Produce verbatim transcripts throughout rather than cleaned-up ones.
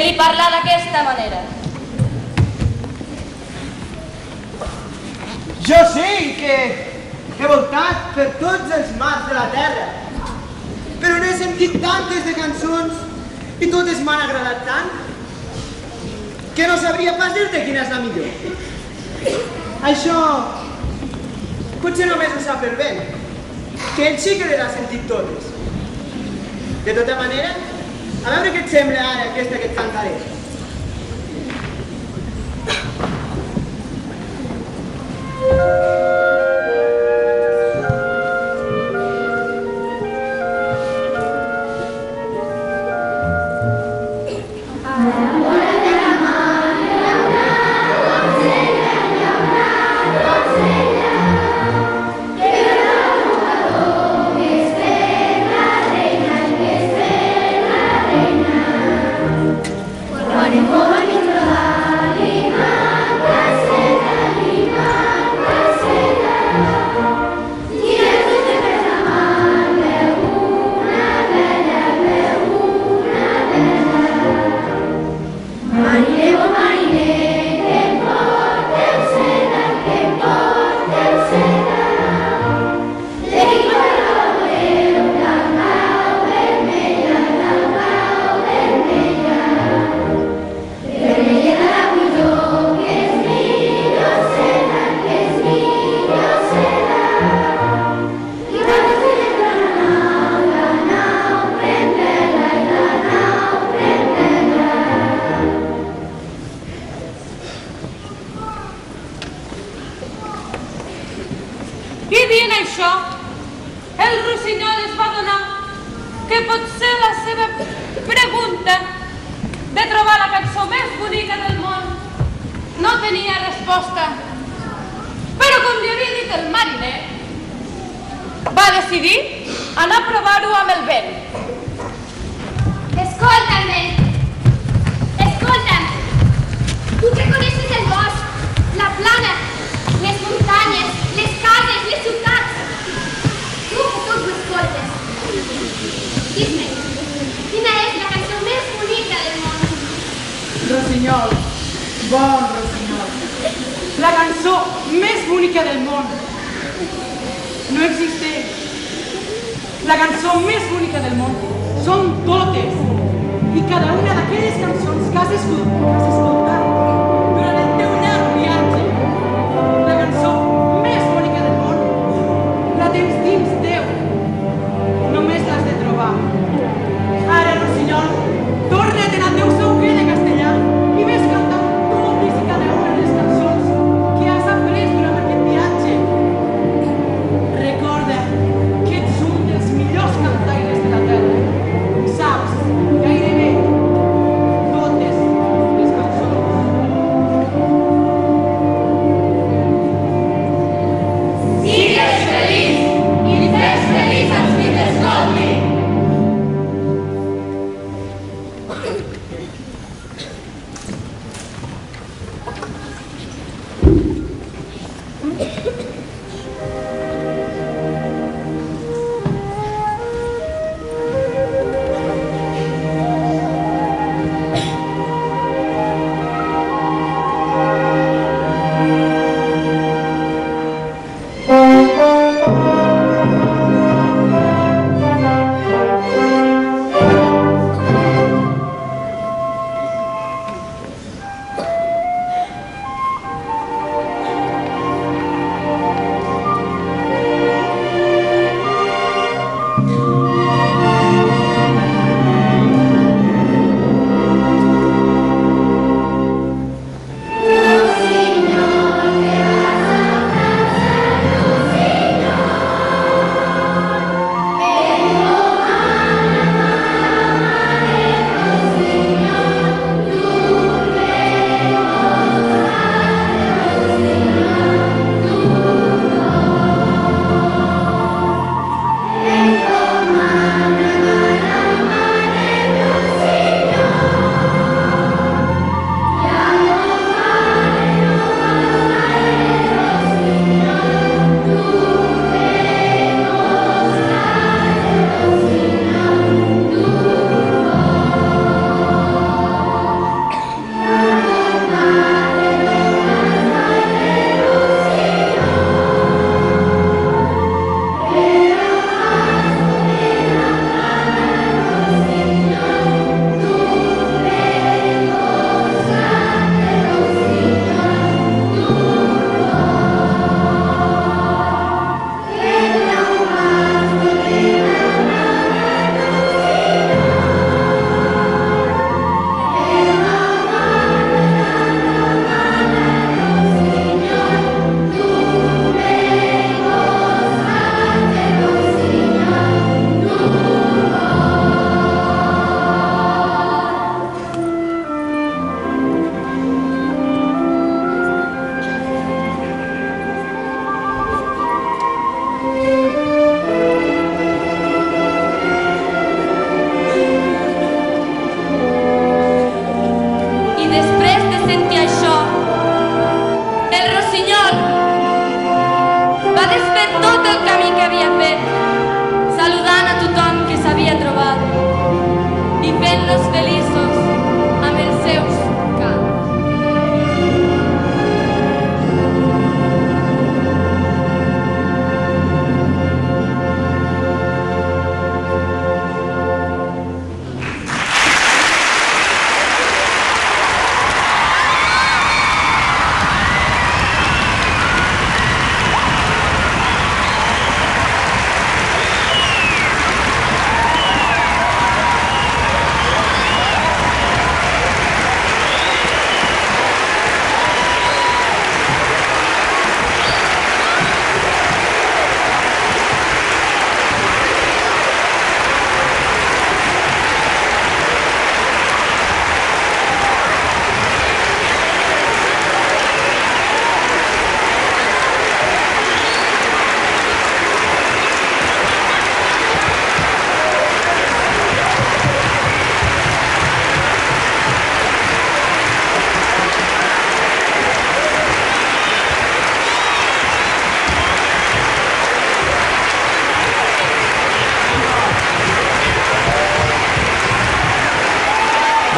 que li parlà d'aquesta manera. Jo sé que he voltat per tots els mars de la Terra, però n'he sentit tantes de cançons i totes m'han agradat tant que no sabria pas dir-te quina és la millor. Això potser només ho sap el vent, que ell sí que les ha sentit totes. De tota manera, a veure què et sembla ara aquesta que et cantaré.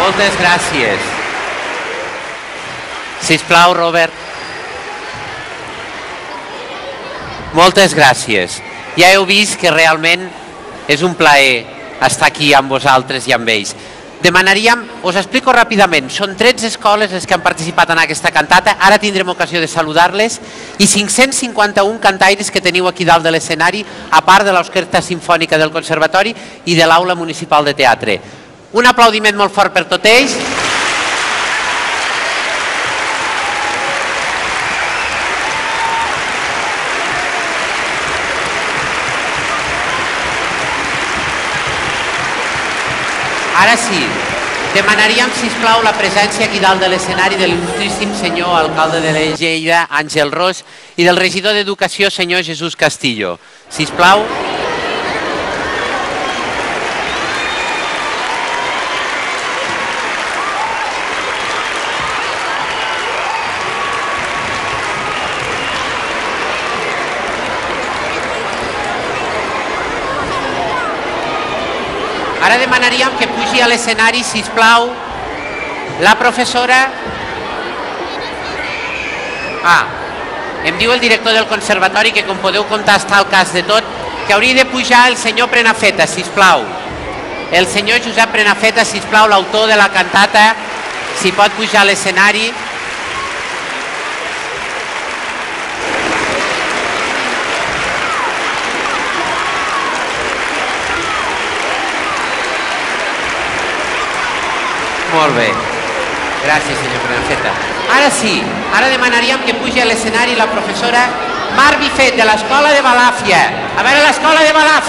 Moltes gràcies. Sisplau, Robert. Moltes gràcies. Ja heu vist que realment és un plaer estar aquí amb vosaltres i amb ells. Demanaríem, us explico ràpidament, són tretze escoles les que han participat en aquesta cantata, ara tindrem ocasió de saludar-les, i cinc-cents cinquanta-un cantaires que teniu aquí dalt de l'escenari, a part de l'Orquestra Simfònica del Conservatori i de l'Aula Municipal de Teatre. Un aplaudiment molt fort per tots ells. Ara sí, demanaríem, sisplau, la presència aquí dalt de l'escenari de l'il·lustríssim senyor alcalde de Lleida, Àngel Ros, i del regidor d'Educació, senyor Jesús Castillo. Sisplau. Ara demanaríem que pugi a l'escenari, sisplau, la professora... Ah, em diu el director del Conservatori que, com podeu comptar, està al cas de tot, que hauria de pujar el senyor Prenafeta, sisplau. El senyor Josep Prenafeta, sisplau, l'autor de la cantata, si pot pujar a l'escenari. Molt bé. Gràcies, senyor Prenafeta. Ara sí, ara demanaríem que pugi a l'escenari la professora Mar Bifet, de l'escola de Balafia. A veure l'escola de Balafia.